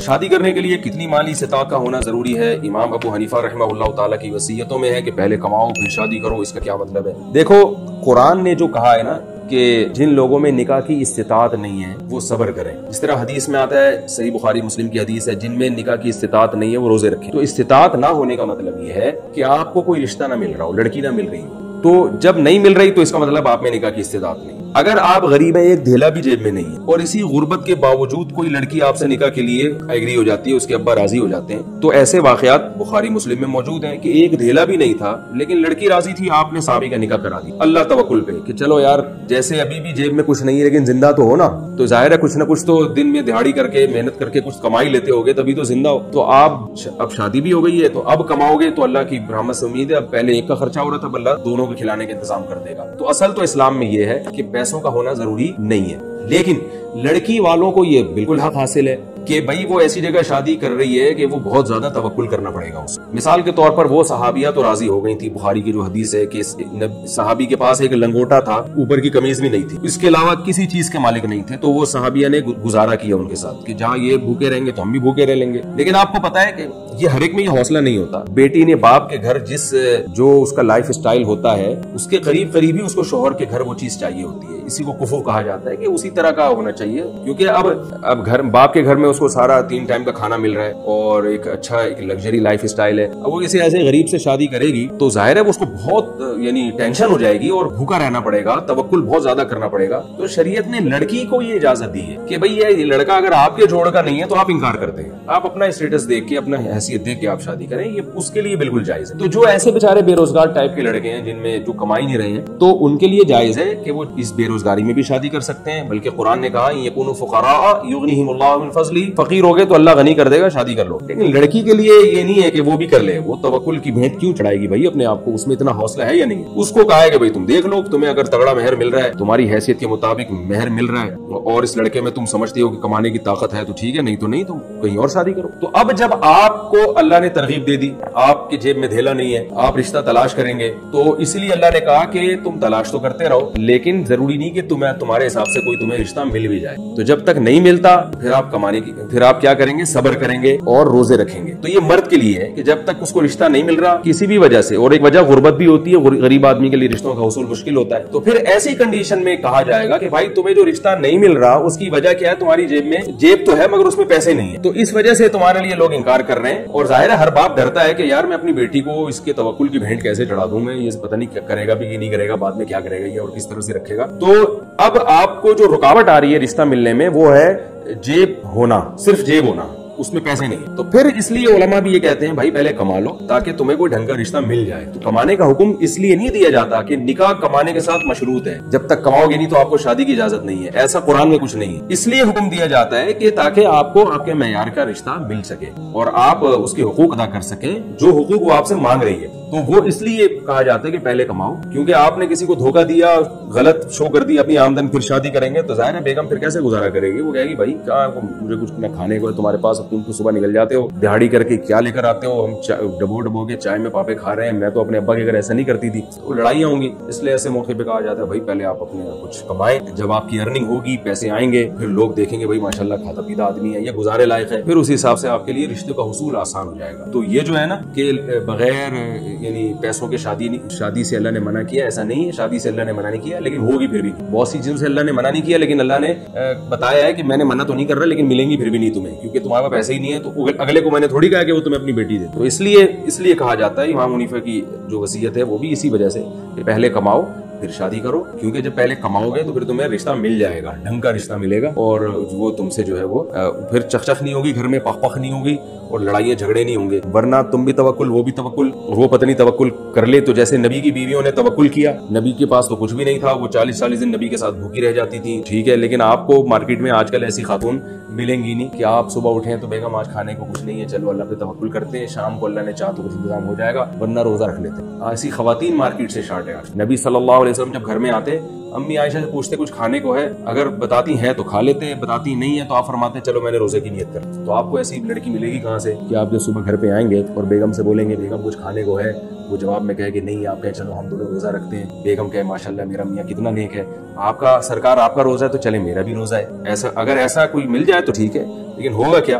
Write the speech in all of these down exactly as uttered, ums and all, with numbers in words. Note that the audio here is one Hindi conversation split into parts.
शादी करने के लिए कितनी माली सतह का होना जरूरी है? इमाम अबू हनीफा रहमहुल्लाह ताला की वसीयतों में है कि पहले कमाओ फिर शादी करो। इसका क्या मतलब है? देखो, कुरान ने जो कहा है ना कि जिन लोगों में निकाह की इस्तितात नहीं है वो सबर करें। जिस तरह हदीस में आता है, सही बुखारी मुस्लिम की हदीस है, जिनमें निकाह की इस्तितात नहीं है वो रोजे रखें। तो इस्तितात ना होने का मतलब ये है कि आपको कोई रिश्ता ना मिल रहा हो, लड़की ना मिल रही हो। तो जब नहीं मिल रही तो इसका मतलब आप में निकाह की इस्तितात नहीं। अगर आप गरीब हैं, एक धेला भी जेब में नहीं है, और इसी गुर्बत के बावजूद कोई लड़की आपसे निकाह के लिए एग्री हो जाती है, उसके अब्बा राजी हो जाते हैं, तो ऐसे वाकयात बुखारी मुस्लिम में मौजूद हैं कि एक धेला भी नहीं था लेकिन लड़की राजी थी, आपने साबी का निकाह करा दिया अल्लाह तवक्कुल पे कि चलो यार, जैसे अभी भी जेब में कुछ नहीं है लेकिन जिंदा तो हो ना, तो जाहिर है कुछ ना कुछ तो दिन में दिहाड़ी करके मेहनत करके कुछ कमाई लेते होगे तभी तो जिंदा हो। तो आप अब शादी भी हो गई है तो अब कमाओगे तो अल्लाह की रहमत से उम्मीद है। अब पहले एक का खर्चा हो रहा था, अब अल्लाह दोनों को खिलाने का इंतजाम कर देगा। तो असल तो इस्लाम में ये है कि पैसों का होना जरूरी नहीं है, लेकिन लड़की वालों को ये बिल्कुल हक हासिल है कि भाई वो ऐसी जगह शादी कर रही है कि वो बहुत ज्यादा तवक्कुल करना पड़ेगा उसे। मिसाल के तौर पर वो सहाबिया तो राजी हो गई थी, बुखारी की जो हदीस है कि सहाबी के पास एक लंगोटा था, ऊपर की कमीज भी नहीं थी, इसके अलावा किसी चीज के मालिक नहीं थे, तो वो सहाबिया ने गुजारा किया उनके साथ कि जहाँ ये भूखे रहेंगे तो हम भी भूखे रह लेंगे। लेकिन आपको पता है कि ये हर एक में ये हौसला नहीं होता। बेटी ने बाप के घर जिस जो उसका लाइफ स्टाइल होता है उसके करीब करीब ही उसको शोहर के घर वो चीज चाहिए होती है। इसी को कुफू कहा जाता है कि उसी तरह का होना चाहिए, क्योंकि अब अब घर बाप के घर में उसको सारा तीन टाइम का खाना मिल रहा है और एक अच्छा एक लग्जरी लाइफ स्टाइल है। अब वो किसी ऐसे गरीब से शादी करेगी तो जाहिर है उसको बहुत यानी टेंशन हो जाएगी और भूखा रहना पड़ेगा, तवक्कुल बहुत ज्यादा करना पड़ेगा। तो शरीयत ने लड़की को ये इजाजत दी है कि भाई ये लड़का अगर आपके जोड़ का नहीं है तो आप इनकार करते हैं, आप अपना स्टेटस देख के अपना हैसियत देख के आप शादी करें, ये उसके लिए बिल्कुल जायज है। तो जो ऐसे बेचारे बेरोजगार टाइप के लड़के हैं जिनमें जो कमाई नहीं रहे हैं तो उनके लिए जायज है कि वो इस बेरोजगारी में भी शादी कर सकते हैं। बल्कि कुरान ने कहा यकूनु फुकरा युगनिहिमुल्लाहु मिन फजली, फकीर हो गए तो अल्लाह गनी कर देगा, शादी कर लो। लेकिन लड़की के लिए ये नहीं है कि वो भी कर ले, वो तवक्कुल की भेंट क्यों चढ़ाएगी भाई अपने आप को, उसमें इतना हौसला है या नहीं। उसको कहा है कि भाई तुम देख लो, तुम्हें अगर तगड़ा मेहर मिल रहा है, तुम्हारी हैसियत के मुताबिक मेहर मिल रहा है और इस लड़के में तुम समझते हो कि कमाने की ताकत है तो ठीक है, नहीं तो नहीं, तुम कहीं और शादी करो। तो अब जब आपको अल्लाह ने तरगीब दे दी, आपकी जेब में धेला नहीं है, आप रिश्ता तलाश करेंगे, तो इसलिए अल्लाह ने कहा कि तुम तलाश तो करते रहो लेकिन जरूरी नहीं कि तुम्हें तुम्हारे हिसाब से कोई तुम्हें रिश्ता मिल भी जाए। तो जब तक नहीं मिलता फिर आप कमाने की फिर आप क्या करेंगे, सबर करेंगे और रोजे रखेंगे। तो ये मर्द के लिए है कि जब तक उसको रिश्ता नहीं मिल रहा किसी भी वजह से, और एक वजह गुर्बत भी होती है, गरीब आदमी के लिए रिश्तों का हुसूल मुश्किल होता है, तो फिर ऐसी कंडीशन में कहा जाएगा कि भाई तुम्हें जो रिश्ता नहीं मिल रहा उसकी वजह क्या है, तुम्हारी जेब में जेब तो है मगर उसमें पैसे नहीं है, तो इस वजह से तुम्हारे लिए लोग इंकार कर रहे हैं। और जाहिर है हर बाप डरता है कि यार मैं अपनी बेटी को इसके तवक्कुल की भेंट कैसे चढ़ा दूं, मैं ये पता नहीं क्या करेगा भी, ये नहीं करेगा, बाद में क्या करेगा ये और किस तरह से रखेगा। तो अब आपको जो रुकावट आ रही है रिश्ता मिलने में वो है जेब होना, सिर्फ जेब होना, उसमें पैसे नहीं। तो फिर इसलिए उलमा भी ये कहते हैं भाई पहले कमा लो ताकि तुम्हें कोई ढंग का रिश्ता मिल जाए। तो कमाने का हुक्म इसलिए नहीं दिया जाता कि निकाह कमाने के साथ मशरूत है, जब तक कमाओगे नहीं तो आपको शादी की इजाजत नहीं है, ऐसा कुरान में कुछ नहीं है। इसलिए हुक्म दिया जाता है कि ताकि आपको आपके मयार का रिश्ता मिल सके और आप उसके हुकूक अदा कर सके जो हुकूक वो आपसे मांग रही है। तो वो इसलिए कहा जाता है कि पहले कमाओ, क्योंकि आपने किसी को धोखा दिया, गलत शो कर दी अपनी आमदन, फिर शादी करेंगे तो जाहिर है बेगम फिर कैसे गुजारा करेगी, वो कहेगी भाई क्या मुझे कुछ ना खाने को है तुम्हारे पास, तुम तो सुबह निकल जाते हो दिहाड़ी करके, क्या लेकर आते हो, हम डबो डबो के चाय में पापे खा रहे हैं, मैं तो अपने अब्बा के घर ऐसा नहीं करती थी, तो लड़ाइयाँ होंगी। इसलिए ऐसे मौके पे कहा जाता है भाई पहले आप अपने कुछ कमाएं, जब आपकी अर्निंग होगी पैसे आएंगे फिर लोग देखेंगे भाई माशाल्लाह खाता पीता आदमी है, यह गुजारे लायक है, फिर उस हिसाब से आपके लिए रिश्ते का हुसूल आसान हो जाएगा। तो ये जो है ना कि बगैर यानी पैसों के शादी नहीं, शादी से अल्लाह ने मना किया ऐसा नहीं है, शादी से अल्लाह ने मना नहीं किया लेकिन होगी, फिर भी बहुत सी चीजों से अल्लाह ने मना नहीं किया लेकिन अल्लाह ने बताया है कि मैंने मना तो नहीं कर रहा लेकिन मिलेंगी फिर भी नहीं तुम्हें, क्योंकि तुम्हारे पैसे ही नहीं है तो अगले को मैंने थोड़ी कहा कि वो तुम्हें अपनी बेटी दे। तो इसलिए इसलिए कहा जाता है इमाम हनीफा की जो वसीयत है वो भी इसी वजह से कि पहले कमाओ फिर शादी करो, क्योंकि जब पहले कमाओगे तो फिर तुम्हें रिश्ता मिल जाएगा, ढंग का रिश्ता मिलेगा और वो तुमसे जो है वो फिर चखचख नहीं होगी, घर में पखपख नहीं होगी और लड़ाइयाँ झगड़े नहीं होंगे। वरना तुम भी तवक्कुल वो भी तवक्कुल, वो पत्नी तवक्कुल कर ले तो जैसे नबी की बीवियों ने तवक्कुल किया, नबी के पास तो कुछ भी नहीं था, वो चालीस चालीस दिन नबी के साथ भूखी रह जाती थी, ठीक है, लेकिन आपको मार्केट में आजकल ऐसी खातून मिलेंगी नहीं कि आप सुबह उठे तो बेगम आज खाने को कुछ नहीं है, चलो अल्लाह पे तवक्कुल करते हैं, शाम को अल्लाह ने चाहा तो कुछ इंतजाम हो जाएगा वरना रोजा रख लेते हैं। ऐसी खवातीन मार्केट से शार्ट है। नबी सल्लल्लाहु अलैहि वसल्लम जब घर में आते अम्मी आयशा से पूछते कुछ खाने को है, अगर बताती है तो खा लेते हैं, बताती नहीं है तो आप फरमाते चलो मैंने रोजे की नियत कर। तो आपको ऐसी लड़की मिलेगी कहाँ से कि आप जब सुबह घर पे आएंगे और बेगम से बोलेंगे बेगम कुछ खाने को है, वो जवाब में कहे कि नहीं, आप कहे चलो हम दोनों रोजा रखते हैं, बेगम कहे माशाल्लाह मेरा मियाँ कितना नेक है, आपका सरकार आपका रोजा है तो चले मेरा भी रोजा है। ऐसा अगर ऐसा कोई मिल जाए तो ठीक है, लेकिन होगा क्या,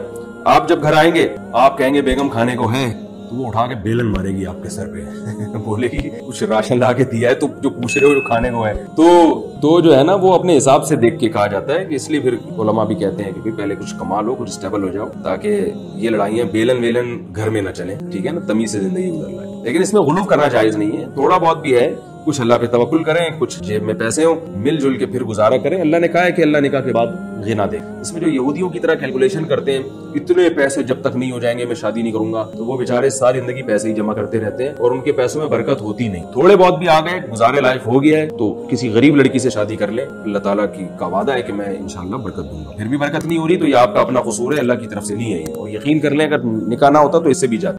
आप जब घर आएंगे आप कहेंगे बेगम खाने को है तो वो उठा के बेलन मारेगी आपके सर पे बोलेगी कुछ राशन ला के दिया है तो जो पूछ रहे हो जो खाने को है तो तो जो है ना वो अपने हिसाब से देख के कहा जाता है कि इसलिए फिर उलमा भी कहते हैं कि पहले कुछ कमा लो कुछ स्टेबल हो जाओ ताकि ये लड़ाइयाँ बेलन वेलन घर में ना चले। ठीक है ना, तमीज से जिंदगी गुजर रहा है लेकिन इसमें गुलूफ करना जायज नहीं है। थोड़ा बहुत भी है कुछ अल्लाह पे तवक्कुल करें, कुछ जेब में पैसे हो, मिलजुल के फिर गुजारा करें। अल्लाह ने कहा है कि अल्लाह ने कहा के बाद गिना दे। इसमें जो यहूदियों की तरह कैलकुलेशन करते हैं इतने पैसे जब तक नहीं हो जाएंगे मैं शादी नहीं करूंगा, तो वो बेचारे सारी जिंदगी पैसे ही जमा करते रहते हैं और उनके पैसों में बरकत होती नहीं। थोड़े बहुत भी आ गए, गुजारे लायक हो गया है तो किसी गरीब लड़की से शादी कर ले। अल्लाह ताला की का वादा है कि मैं इंशाल्लाह बरकत दूंगा। फिर भी बरकत नहीं हो रही तो ये आपका अपना कसूर है, अल्लाह की तरफ से नहीं है और यकीन कर लें अगर निकाह ना होता तो इससे भी जाता।